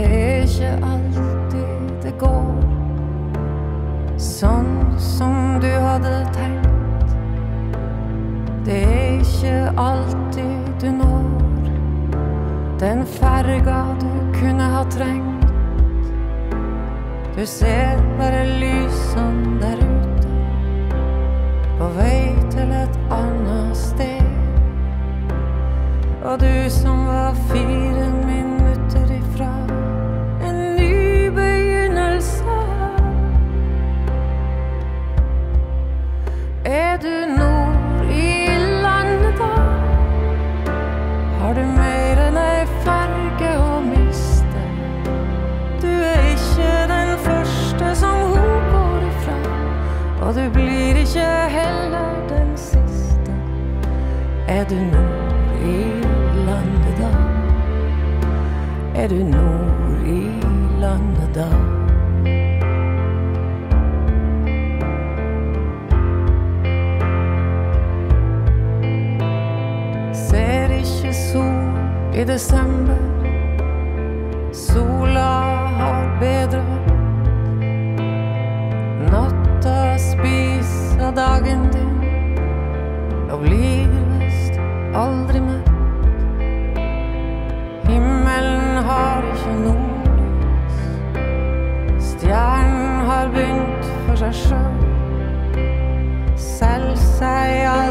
Det er ikke alltid det går sånn som du hadde tenkt. Det er ikke alltid du når den ferga du kunne ha trengt. Du ser bare lysen der ute, på vei til et annet sted. Og du som var 4 minutter ifra en ny begynnelse. Er du nord i landet da? Har du mer enn ei farge å miste? Du er ikke den første som hun går ifra, og du blir ikke heller den siste. Er du nord i landet da? Er du nord i landet da? Ser ikke sol i desember. Sola har bedre vær. Natta spiser dagen din og blir vest aldri mørk. Himmelen har ikke nordlys. Stjernen har begynt for seg selv, selv seg aldri.